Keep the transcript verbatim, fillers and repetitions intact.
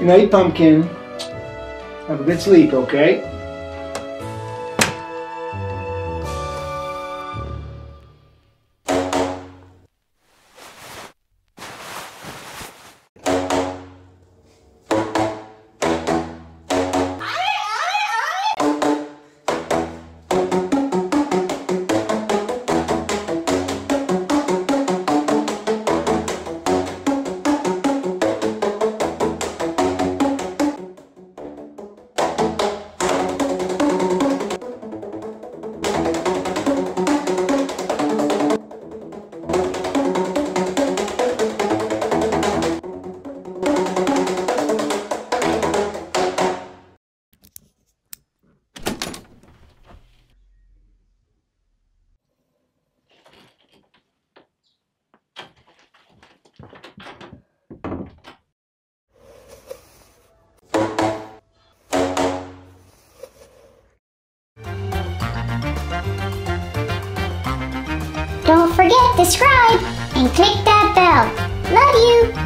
You know, eat pumpkin. Have a good sleep, okay? Don't forget to subscribe and click that bell. Love you!